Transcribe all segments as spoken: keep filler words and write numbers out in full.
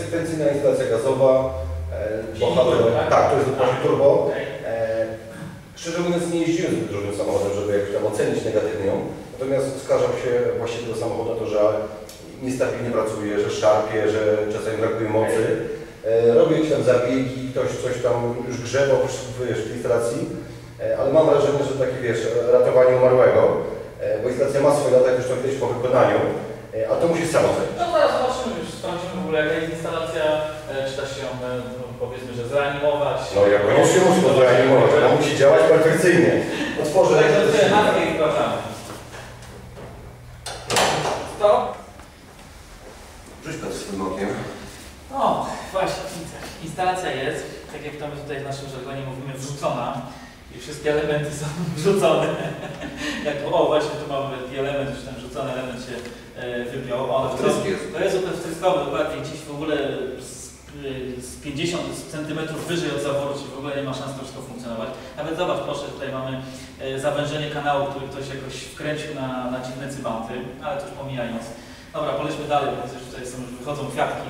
Sekwencyjna instalacja gazowa, bohater, tak, to jest dokładnie turbo. E, szczerze mówiąc, nie jeździłem zbyt dużym samochodem, żeby jakoś tam ocenić negatywnie ją. Natomiast skarżam się właśnie do samochodu to, że niestabilnie pracuje, że szarpie, że czasami brakuje mocy. E, robię jakieś tam zabiegi, ktoś coś tam już grzebał w tej instalacji, e, ale mam wrażenie, że takie wiesz, ratowanie umarłego, e, bo instalacja ma swoje lata, już to kiedyś po wykonaniu, e, a to musi samo zejść. No zaraz zobaczymy, już skończymy w ogóle, jaka jest instalacja, e, czy da się ją, e, powiedzmy, że zreanimować. No ja koniecznie muszę to zreanimować, ona musi działać perfekcyjnie. Otworzę. Tak, to jest na tej wprowadzamy. Stop. Rzuć pan swoim okiem. O, właśnie, instalacja jest, tak jak to my tutaj w naszym żargonie mówimy, wrzucona i wszystkie elementy są wrzucone. Jak o, właśnie tu mamy element, już ten wrzucony element się e, wypiął. On to, jest. To jest wtryskowy, dokładnie gdzieś w ogóle z, z pięćdziesięciu centymetrów wyżej od zaworu, czyli w ogóle nie ma szans to wszystko funkcjonować. Nawet zobacz proszę, tutaj mamy e, zawężenie kanału, który ktoś jakoś wkręcił na, na dziwne cybanty, ale to już pomijając. Dobra, polećmy dalej, bo już tutaj są, wychodzą kwiatki.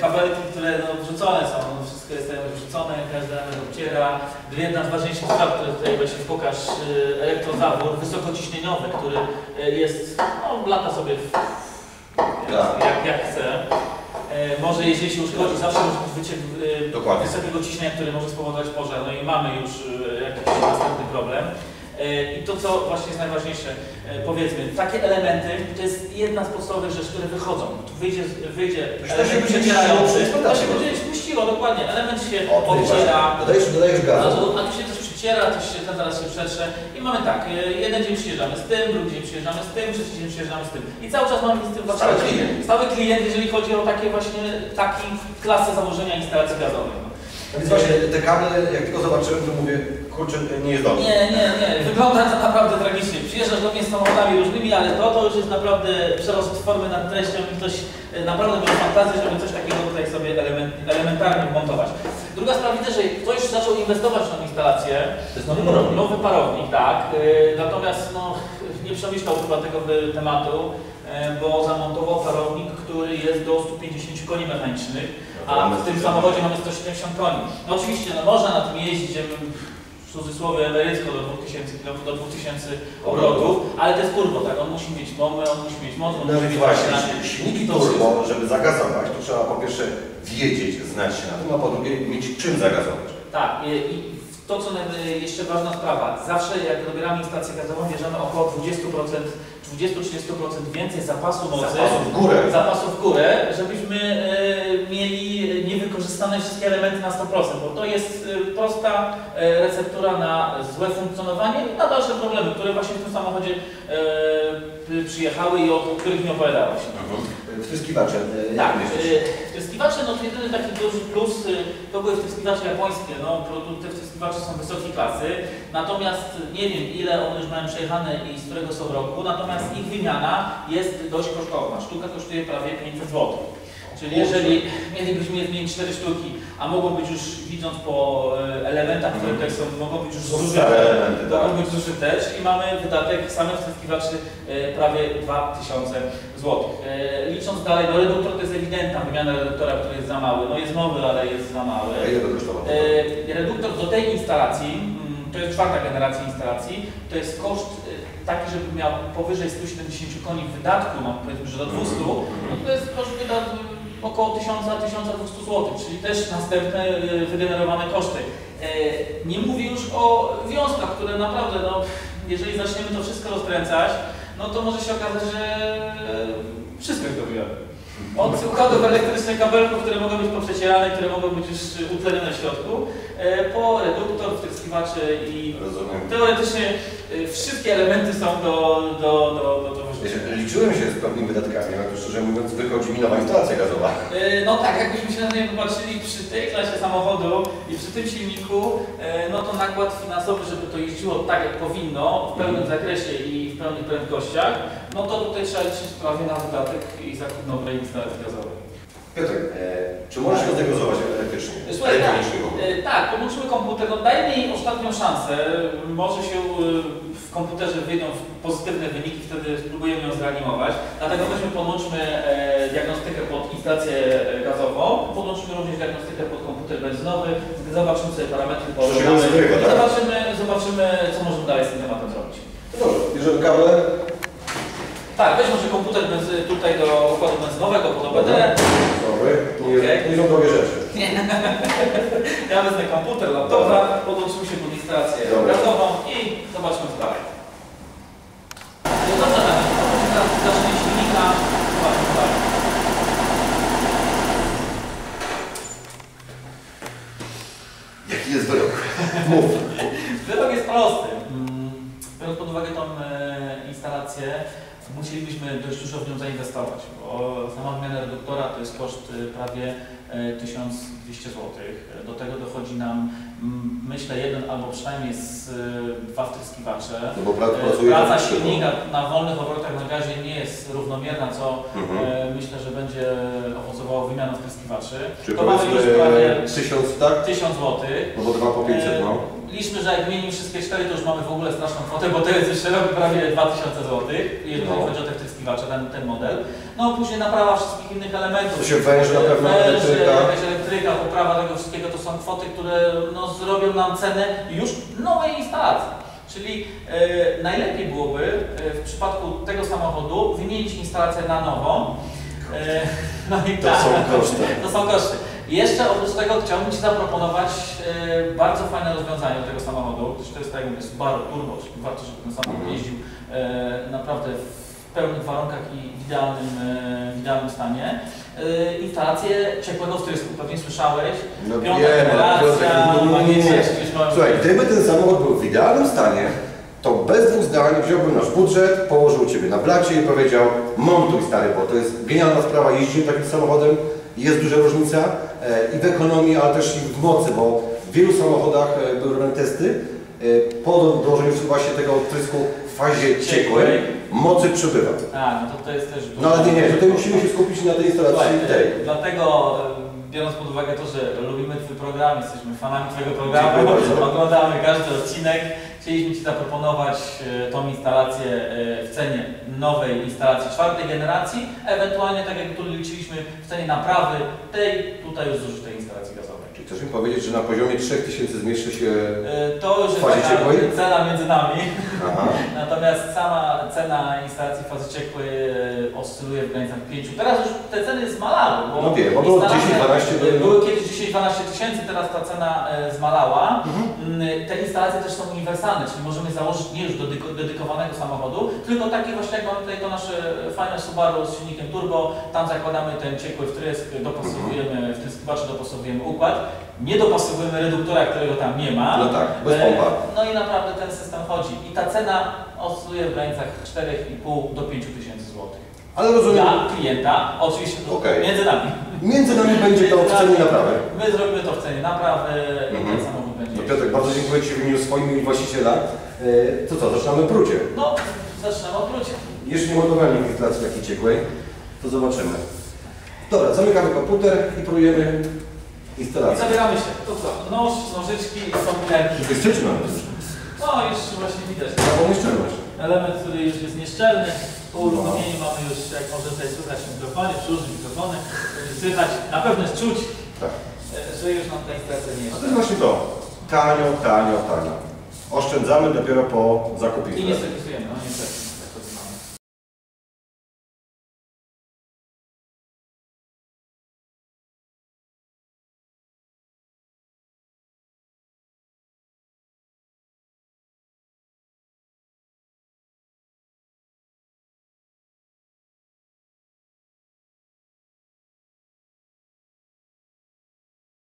Kabelki, które no, wrzucone są, no, wszystko jest tutaj wrzucone, każdy element obciera. Jedna z ważniejszych spraw, które tutaj właśnie pokaż, elektrozawór wysokociśnieniowy, który jest, no lata sobie w, jak, jak, jak chce. Może jeżeli się uszkodzi, zawsze może być wyciek wysokiego ciśnienia, które może spowodować pożar, no i mamy już jakiś następny problem. I to, co właśnie jest najważniejsze, powiedzmy, takie elementy to jest jedna z podstawowych rzeczy, które wychodzą. Tu wyjdzie, wyjdzie element przecierający, to się będzie puściło, dokładnie, element się obciera, dodajesz, dodajesz gazu. No, a tu się też przyciera, to się, ten zaraz się przetrze i mamy tak, jeden dzień przyjeżdżamy z tym, drugi dzień przyjeżdżamy z tym, trzeci dzień przyjeżdżamy z tym i cały czas mamy z tym stały klient. Stały klient, jeżeli chodzi o takie właśnie, taki klasę założenia instalacji gazowej. Więc właśnie te kable, jak tylko zobaczyłem, to mówię, kurczę, nie jest dobrze. Nie, nie, nie. Wygląda to naprawdę tragicznie. Przyjeżdżasz do mnie z samochodami różnymi, ale to, to już jest naprawdę przerost formy nad treścią i ktoś naprawdę miał fantazję, żeby coś takiego tutaj sobie element, elementarnie montować. Druga sprawa, widzę, że ktoś zaczął inwestować w tą instalację. To jest nowy parownik. Nowy parownik, tak. Natomiast no, nie przemyślał chyba tego tematu, bo zamontował parownik, który jest do stu pięćdziesięciu koni mechanicznych. A w tym samochodzie mamy sto siedemdziesiąt koni. No oczywiście, no można na tym jeździć, w cudzysłowie emerycko do dwóch tysięcy kilometrów, do dwóch tysięcy obrotów, ale to jest turbo, tak? On musi mieć bombę, on musi mieć moc, on no musi mieć właśnie, na silniki turbo, żeby zagazować, to trzeba po pierwsze wiedzieć, znać się na tym, a po drugie mieć czym zagazować. Tak, i, i to, co jeszcze ważna sprawa, zawsze jak dobieramy instalację gazową, bierzemy około dwadzieścia do trzydziestu procent więcej zapasu mocy, zapasu w górę, zapasu w górę żebyśmy e, mieli niewykorzystane wszystkie elementy na sto procent, bo to jest e, prosta e, receptura na złe funkcjonowanie i na dalsze problemy, które właśnie w tym samochodzie e, przyjechały i o których nie opowiadałeś. Mhm. Wtryskiwacze. E, tak, e, wtryskiwacze, no to jedyny taki duży plus to były wtryskiwacze japońskie, no produkty wtryskiwacze są wysokiej klasy, natomiast nie wiem ile one już mają przejechane i z którego są roku. Natomiast ich wymiana jest dość kosztowna. Sztuka kosztuje prawie pięćset złotych. Czyli jeżeli mielibyśmy mieć cztery sztuki, a mogą być już, widząc po elementach, które tutaj są, mogą być już zużyte, mogą być zużyte, czyli mamy wydatek samych wtryskiwaczy prawie dwa tysiące złotych. Licząc dalej, no reduktor to jest ewidentna wymiana reduktora, który jest za mały. No jest nowy, ale jest za mały. Reduktor do tej instalacji, to jest czwarta generacja instalacji, to jest koszt taki, żeby miał powyżej stu siedemdziesięciu koni wydatku, no powiedzmy, że do dwustu, no to jest koszt wydatku około tysiąca do tysiąca dwustu złotych, czyli też następne wygenerowane koszty. Nie mówię już o wiązkach, które naprawdę, no, jeżeli zaczniemy to wszystko rozkręcać, no to może się okazać, że wszystko zdobijamy. Od układów elektrycznych kabelków, które mogą być poprzecierane, które mogą być już utlenione w środku, po reduktor, wtryskiwaczy i rozumiem. Teoretycznie wszystkie elementy są do, do, do, do, do wyszczenia. Liczyłem się z pewnymi wydatkami, ale szczerze mówiąc wychodzi mi nowa instalacja gazowa. No tak, jakbyśmy się na to nie popatrzyli przy tej klasie samochodu i przy tym silniku, no to nakład finansowy, żeby to jeździło tak jak powinno, w pełnym zakresie i w pełnych prędkościach, no to tutaj trzeba liczyć prawie na wydatek i zakup nowej instalacji gazowej. Piotr, e, czy możesz tak. Zagazować elektrycznie? Słuchaj, elektrycznie tak, e, tak, podłączymy komputer, no dajmy jej ostatnią szansę, może się w komputerze wyjdą pozytywne wyniki, wtedy spróbujemy ją zreanimować. Dlatego weźmy, podłączmy e, diagnostykę pod instalację gazową, podłączmy również diagnostykę pod komputer benzynowy, zobaczymy sobie parametry porównamy i zobaczymy, zobaczymy, co możemy dalej z tym tematem zrobić. No dobrze, bierzemy kable. Tak, weźmy może komputer benzy, tutaj do układu benzynowego, pod O B D. Dobry, nie, okay. Nie są drogie rzeczy. Ja wezmę komputer, laptopa, podłączymy się pod instalację gazową i zobaczmy co dalej. No dobrze, teraz zacznie silnika, zobaczmy dalej. Jaki jest wyrok? Mów. Wyrok jest prosty. Biorąc pod uwagę tą instalację, musielibyśmy dość dużo w nią zainwestować, bo sama wymiana reduktora to jest koszt prawie tysiąc dwieście złotych. Do tego dochodzi nam, myślę, jeden albo przynajmniej z dwa wtryskiwacze. No praca silnika na wolnych obrotach na gazie nie jest równomierna, co mhm. myślę, że będzie owocowało wymianą wtryskiwaczy. Czyli to mamy już prawie tysiąc, tak? tysiąc złotych. No bo dwa po pięćset, no. Liczmy, że jak mieli wszystkie cztery, to już mamy w ogóle straszną kwotę, bo to jest jeszcze prawie dwa tysiące złotych, jeżeli no. chodzi o te wtryskiwacze, ten, ten model. No później naprawa wszystkich innych elementów. To się węży na pewno, elektryka. Jakaś elektryka, poprawa tego wszystkiego, to są kwoty, które no, zrobią nam cenę już nowej instalacji. Czyli e, najlepiej byłoby e, w przypadku tego samochodu wymienić instalację na nową. E, no i to, tak, są koszty. To są koszty. Jeszcze oprócz tego chciałbym Ci zaproponować e, bardzo fajne rozwiązanie do tego samochodu. To jest tak jak mówię, Subaru Turbo, czyli warto, żeby ten samochód jeździł e, naprawdę w pełnych warunkach i w idealnym, e, w idealnym stanie. E, instalacje ciepłego wtrysku, pewnie słyszałeś. No piąta generacja, magiczne. Słuchaj, gdyby ten samochód był w idealnym stanie, to bez dwóch zdań wziąłbym nasz budżet, położył Ciebie na blacie i powiedział: montuj stary, bo to jest genialna sprawa, jeździłem takim samochodem. Jest duża różnica i w ekonomii, ale też i w mocy, bo w wielu samochodach były robione testy. Po dołożeniu właśnie tego odtrysku w fazie ciekłej mocy przybywa. A, no to, to jest też... No ale nie, nie, tutaj musimy się skupić na tej instalacji tej. Dlatego, biorąc pod uwagę to, że lubimy Twój program, jesteśmy fanami Twojego programu, oglądamy każdy odcinek, chcieliśmy Ci zaproponować tą instalację w cenie nowej instalacji czwartej generacji, ewentualnie tak jak tu liczyliśmy w cenie naprawy tej tutaj już zużytej instalacji gazowej. Czyli chcesz mi powiedzieć, że na poziomie trzech tysięcy zmieszczy się to już w fazie jest ciekłej? Cena między nami. Aha. Natomiast sama cena instalacji w fazie ciekłej oscyluje w granicach pięciu. Teraz już te ceny zmalały, bo, no wie, bo było dziesięć dwanaście. Były kiedyś dziesięć dwanaście tysięcy, teraz ta cena zmalała. Mhm. Te instalacje też są uniwersalne. Czyli możemy założyć nie już do dedykowanego samochodu, tylko taki właśnie jak mamy tutaj to nasze fajne Subaru z silnikiem turbo, tam zakładamy ten ciekły wtrysk, dopasowujemy wtryskiwacze, dopasowujemy układ, nie dopasowujemy reduktora, którego tam nie ma. No tak, bez pompa. No i naprawdę ten system chodzi. I ta cena oscyluje w granicach czterech i pół do pięciu tysięcy złotych. Ale rozumiem. Dla klienta, oczywiście to okay. między nami. Między nami będzie to w cenie naprawy. My zrobimy to w cenie naprawy i ten samochód będzie. No Piotrek, bardzo dziękuję Ci w imieniu swoim i właściciela. To co, zaczynamy od prucie? No, zaczynamy od prucie. Jeszcze nie montowałem instalacji takiej ciekłej, to zobaczymy. Dobra, zamykamy komputer i próbujemy instalację. I zabieramy się. To co? Nóż, nożyczki i sąplerki. To jest szczelne. No, jeszcze właśnie widać. Taką nieszczelność. Element, który już jest nieszczelny. Po uruchomieniu mamy już, jak można tutaj słychać mikrofony, przyłożyć mikrofony, słychać, na pewno jest czuć, tak. że już nam ta instalacja nie jest. A to jest właśnie to. Tanio, tanio, tanio. Oszczędzamy dopiero po zakupie. I nie serwisujemy, no niestety.